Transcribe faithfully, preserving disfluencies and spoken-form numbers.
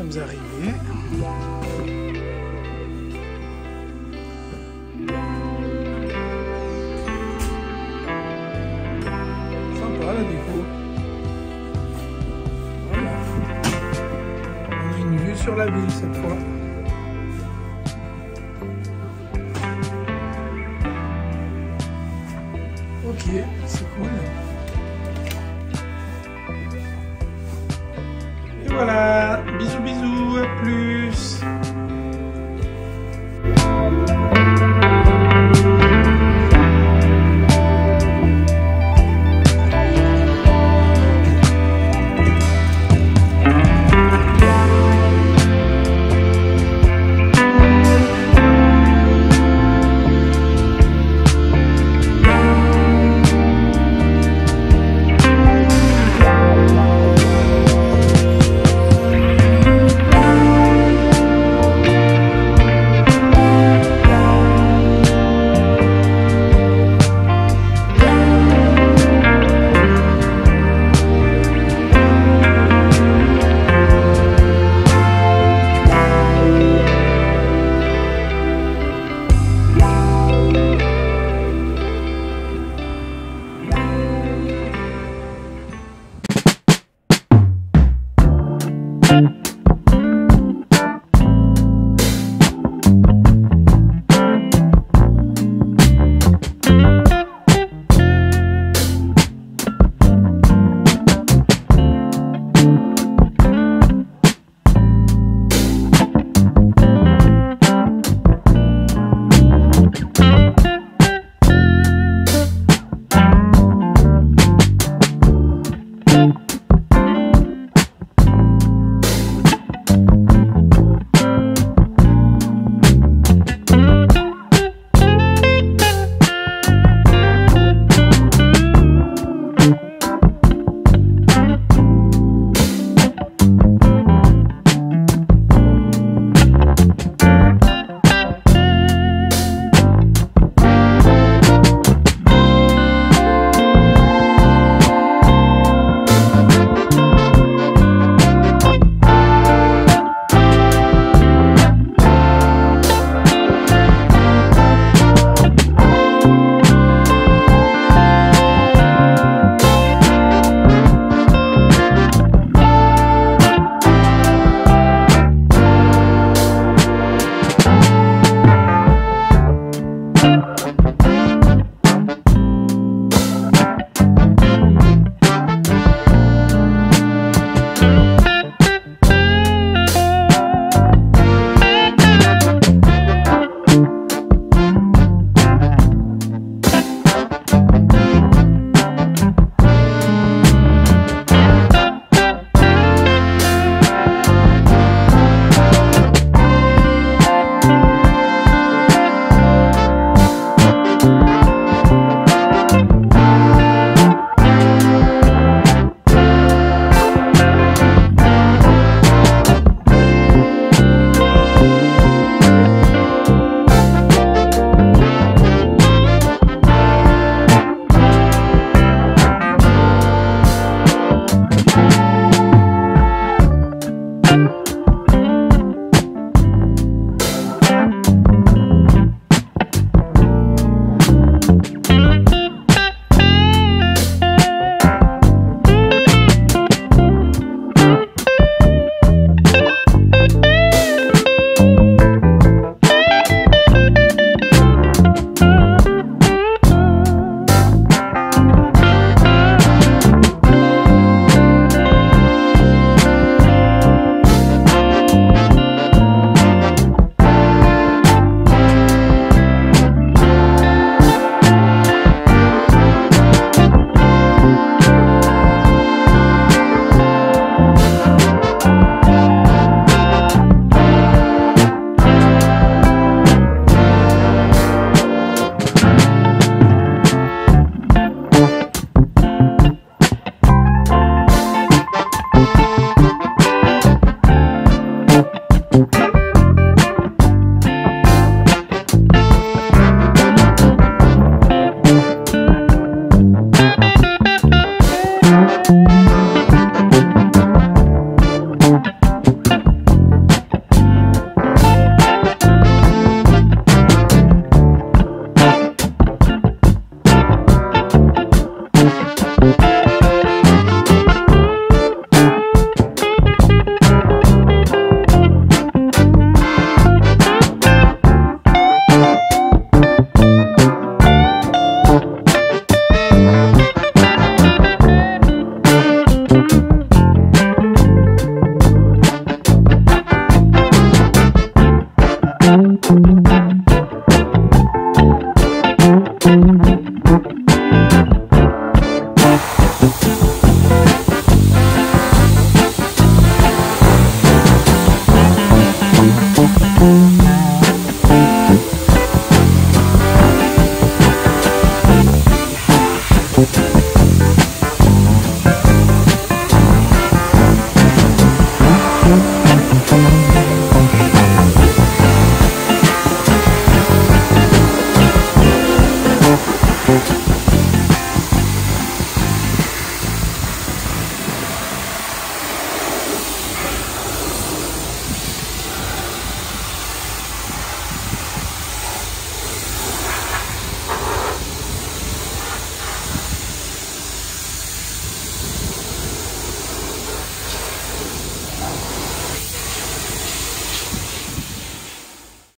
sommes arrivés. Sympa la déco. Voilà. On a une vue sur la ville cette fois. Ok, c'est cool. Et voilà, bisous bisous, à plus.